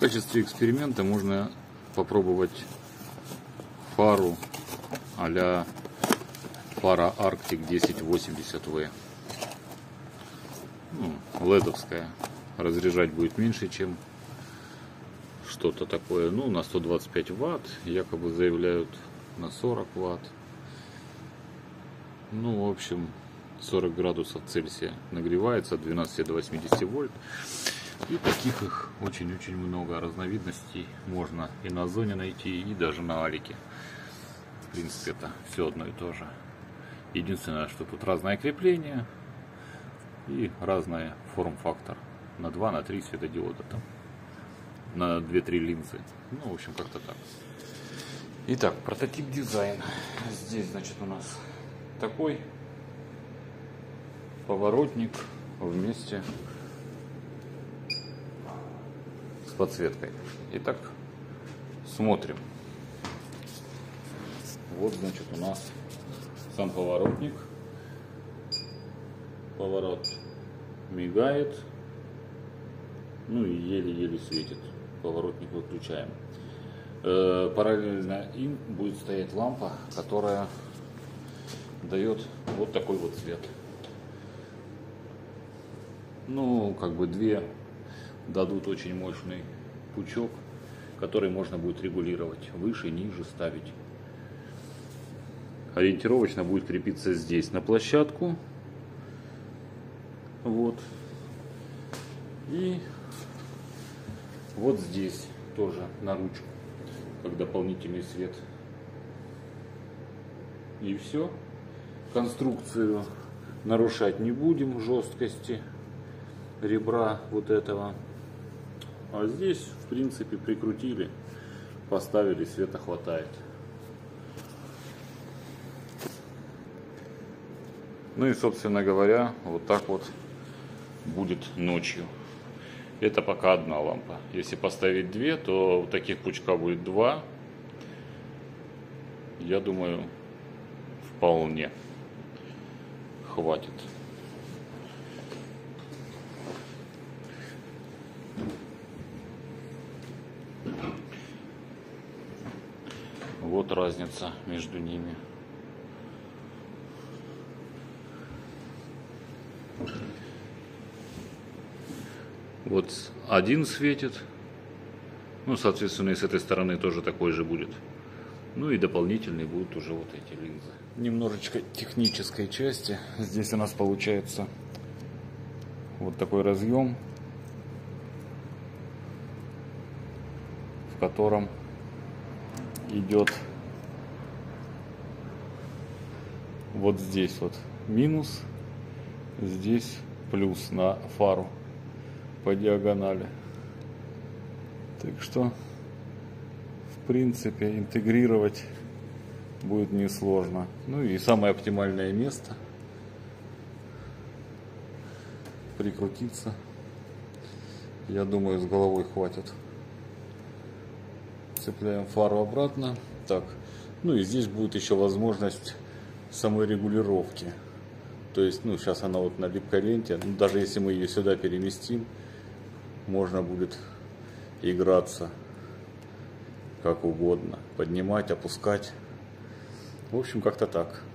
В качестве эксперимента можно попробовать фару а-ля Фара Arctic 1080V. Ледовская. Разряжать будет меньше, чем что-то такое. Ну, на 125 Вт, якобы заявляют на 40 Вт. Ну, в общем, 40 градусов Цельсия нагревается от 12 до 80 вольт. И таких их очень-очень много разновидностей можно и на Озоне найти, и даже на Алике. В принципе, это все одно и то же. Единственное, что тут разное крепление и разное форм-фактор. На 2, на 3 светодиода там. На 2-3 линзы. Ну, в общем, как-то так. Итак, прототип дизайн. Здесь, значит, у нас такой поворотник вместе с подсветкой. Итак, смотрим. Вот, значит, у нас сам поворотник. Поворот мигает. Ну и еле-еле светит. Поворотник выключаем. Параллельно им будет стоять лампа, которая дает вот такой вот цвет. Ну, как бы две дадут очень мощный пучок, который можно будет регулировать выше, ниже ставить. Ориентировочно будет крепиться здесь на площадку. Вот. И вот здесь тоже на ручку, как дополнительный свет. И все. Конструкцию нарушать не будем, жесткости ребра вот этого. А здесь, в принципе, прикрутили, поставили, света хватает. Ну и, собственно говоря, вот так вот будет ночью. Это пока одна лампа. Если поставить две, то таких пучка будет два. Я думаю, вполне хватит. Вот разница между ними. Вот один светит. Ну, соответственно, и с этой стороны тоже такой же будет. Ну и дополнительные будут уже вот эти линзы. Немножечко технической части. Здесь у нас получается вот такой разъем, в котором идет вот здесь вот минус, здесь плюс на фару по диагонали. Так что, в принципе, интегрировать будет несложно. Ну и самое оптимальное место — прикрутиться. Я думаю, с головой хватит. Цепляем фару обратно. Так. Ну и здесь будет еще возможность самой регулировки. То есть, ну, сейчас она вот на липкой ленте. Ну, даже если мы ее сюда переместим, можно будет играться как угодно. Поднимать, опускать. В общем, как-то так.